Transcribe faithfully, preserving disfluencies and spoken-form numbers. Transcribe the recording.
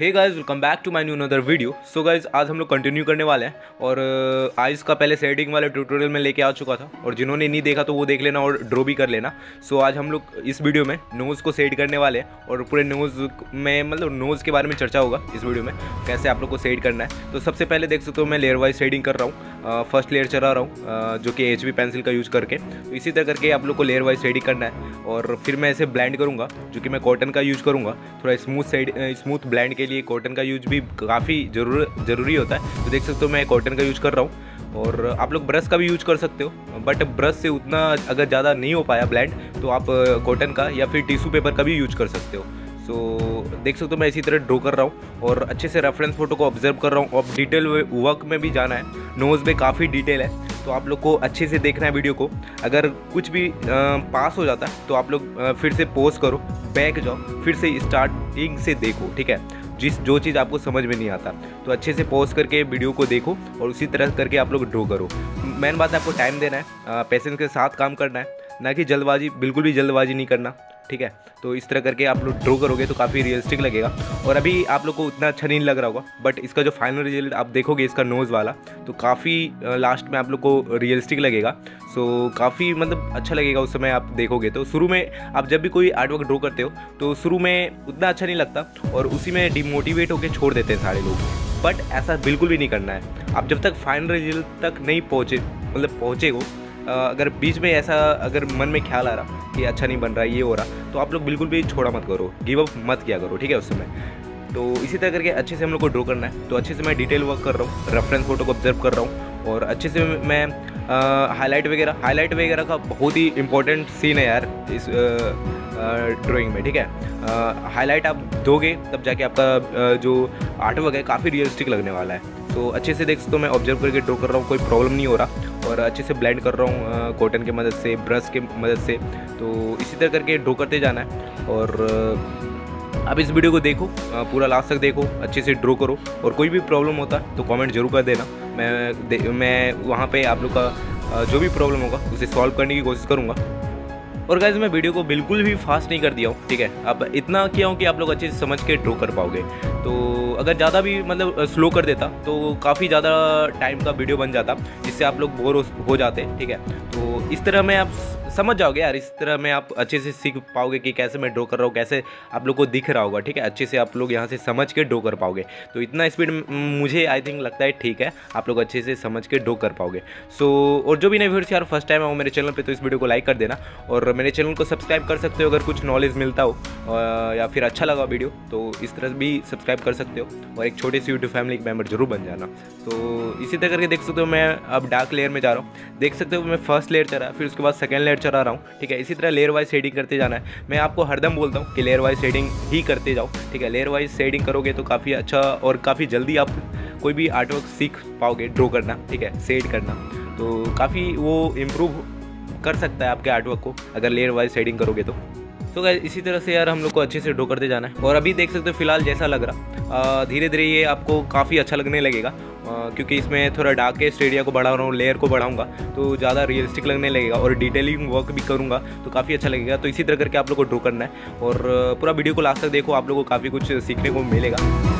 Hey guys, welcome back to my new another video. So guys, आज हम लोग continue करने वाले हैं और आइज़ का पहले सेटिंग वाला ट्यूटोरियल में लेके आ चुका था और जिन्होंने नहीं देखा तो वो देख लेना और ड्रॉ भी कर लेना। सो आज हम लोग इस वीडियो में नोज़ को सेट करने वाले हैं और पूरे नोज़ में मतलब नोज़ के बारे में चर्चा होगा इस वीडियो में, कैसे आप लोग को सेट करना है। तो सबसे पहले देख सकते हो मैं लेयर वाइज सेडिंग कर रहा हूँ, फर्स्ट लेयर चला रहा हूँ जो कि एच बी पेंसिल का यूज़ करके। तो इसी तरह करके आप लोग को लेयर वाइज सेडिंग करना है और फिर मैं इसे ब्लेंड करूँगा जो कि मैं कॉटन का यूज़ करूँगा। थोड़ा स्मूथ सेड स्मूथ ब्लेंड लिए कॉटन का यूज भी काफ़ी जरूर ज़रूरी होता है। तो देख सकते हो मैं कॉटन का यूज कर रहा हूँ और आप लोग ब्रश का भी यूज कर सकते हो, बट ब्रश से उतना अगर ज़्यादा नहीं हो पाया ब्लेंड तो आप कॉटन का या फिर टिश्यू पेपर का भी यूज कर सकते हो। सो देख सकते हो मैं इसी तरह ड्रॉ कर रहा हूँ और अच्छे से रेफरेंस फोटो को ऑब्जर्व कर रहा हूँ और डिटेल वर्क में भी जाना है। नोज़ में काफ़ी डिटेल है तो आप लोग को अच्छे से देखना है वीडियो को। अगर कुछ भी पास हो जाता है तो आप लोग फिर से पोज करो, बैक जाओ, फिर से स्टार्टिंग से देखो, ठीक है, जिस जो चीज़ आपको समझ में नहीं आता। तो अच्छे से पॉज करके वीडियो को देखो और उसी तरह करके आप लोग ड्रॉ करो। मेन बात है आपको टाइम देना है, पेशेंस के साथ काम करना है, ना कि जल्दबाजी, बिल्कुल भी जल्दबाजी नहीं करना, ठीक है। तो इस तरह करके आप लोग ड्रॉ करोगे तो काफ़ी रियलिस्टिक लगेगा। और अभी आप लोग को उतना अच्छा नहीं लग रहा होगा, बट इसका जो फाइनल रिजल्ट आप देखोगे इसका नोज़ वाला तो काफ़ी लास्ट में आप लोग को रियलिस्टिक लगेगा। सो काफ़ी मतलब अच्छा लगेगा उस समय आप देखोगे। तो शुरू में आप जब भी कोई आर्टवर्क ड्रॉ करते हो तो शुरू में उतना अच्छा नहीं लगता और उसी में डिमोटिवेट होकर छोड़ देते हैं सारे लोग, बट ऐसा बिल्कुल भी नहीं करना है। आप जब तक फाइनल रिजल्ट तक नहीं पहुँचे मतलब पहुँचे हो, अगर बीच में ऐसा अगर मन में ख्याल आ रहा कि अच्छा नहीं बन रहा ये हो रहा, तो आप लोग बिल्कुल भी छोड़ा मत करो, गिव अप मत किया करो, ठीक है उस समय। तो इसी तरह करके अच्छे से हम लोग को ड्रॉ करना है। तो अच्छे से मैं डिटेल वर्क कर रहा हूँ, रेफरेंस फोटो को ऑब्जर्व कर रहा हूँ और अच्छे से मैं हाईलाइट वगैरह हाईलाइट वगैरह का बहुत ही इंपॉर्टेंट सीन है यार इस ड्राइंग में, ठीक है। हाईलाइट आप दोगे तब जाके आपका जो आर्टवर्क है काफ़ी रियलिस्टिक लगने वाला है। तो अच्छे से देख सकते हो मैं ऑब्जर्व करके ड्रॉ कर रहा हूँ, कोई प्रॉब्लम नहीं हो रहा और अच्छे से ब्लेंड कर रहा हूँ कॉटन की मदद से, ब्रश के मदद से। तो इसी तरह करके ड्रॉ करते जाना है और आप इस वीडियो को देखो, पूरा लास्ट तक देखो, अच्छे से ड्रॉ करो और कोई भी प्रॉब्लम होता है तो कमेंट जरूर कर देना। मैं दे, मैं वहाँ पे आप लोग का जो भी प्रॉब्लम होगा उसे सॉल्व करने की कोशिश करूँगा। और गाइस, मैं वीडियो को बिल्कुल भी फास्ट नहीं कर दिया हूँ, ठीक है, अब इतना किया हूँ कि आप लोग अच्छे से समझ के ड्रॉ कर पाओगे। तो अगर ज़्यादा भी मतलब स्लो कर देता तो काफ़ी ज़्यादा टाइम का वीडियो बन जाता जिससे आप लोग बोर हो जाते, ठीक है। तो इस तरह में आप समझ जाओगे यार, इस तरह में आप अच्छे से सीख पाओगे कि कैसे मैं ड्रॉ कर रहा हूँ, कैसे आप लोग को दिख रहा होगा, ठीक है। अच्छे से आप लोग यहाँ से समझ के ड्रॉ कर पाओगे। तो इतना स्पीड मुझे आई थिंक लगता है ठीक है, आप लोग अच्छे से समझ के ड्रॉ कर पाओगे। सो और जो भी नए व्यूअर्स यार फर्स्ट टाइम आओ मेरे चैनल पे तो इस वीडियो को लाइक कर देना और मेरे चैनल को सब्सक्राइब कर सकते हो अगर कुछ नॉलेज मिलता हो या फिर अच्छा लगा वीडियो तो इस तरह भी सब्सक्राइब कर सकते हो और एक छोटी सी यूट्यूब फैमिली के मेम्बर जरूर बन जाना। तो इसी तरह करके देख सकते हो मैं अब डार्क लेयर में जा रहा हूँ। देख सकते हो मैं फर्स्ट लेयर चला, फिर उसके बाद सेकेंड लेयर चला रहा हूँ, ठीक है। इसी तरह लेयर वाइज शेडिंग करते जाना है। मैं आपको हरदम बोलता हूँ कि लेयर वाइज शेडिंग ही करते जाओ, ठीक है। लेयर वाइज शेडिंग करोगे तो काफ़ी अच्छा और काफ़ी जल्दी आप कोई भी आर्टवर्क सीख पाओगे ड्रॉ करना, ठीक है, शेड करना। तो काफ़ी वो इम्प्रूव कर सकता है आपके आर्टवर्क को अगर लेयर वाइज शेडिंग करोगे तो। तो so इसी तरह से यार हम लोग को अच्छे से ड्रॉ करते जाना है और अभी देख सकते हो फिलहाल जैसा लग रहा धीरे धीरे ये आपको काफ़ी अच्छा लगने लगेगा, आ, क्योंकि इसमें थोड़ा डार्केस्ट एरिया को बढ़ा रहा हूँ, लेयर को बढ़ाऊंगा तो ज़्यादा रियलिस्टिक लगने लगेगा और डिटेलिंग वर्क भी करूँगा तो काफ़ी अच्छा लगेगा। तो इसी तरह करके आप लोग को ड्रॉ करना है और पूरा वीडियो को लास्ट तक देखो, आप लोग को काफ़ी कुछ सीखने को मिलेगा।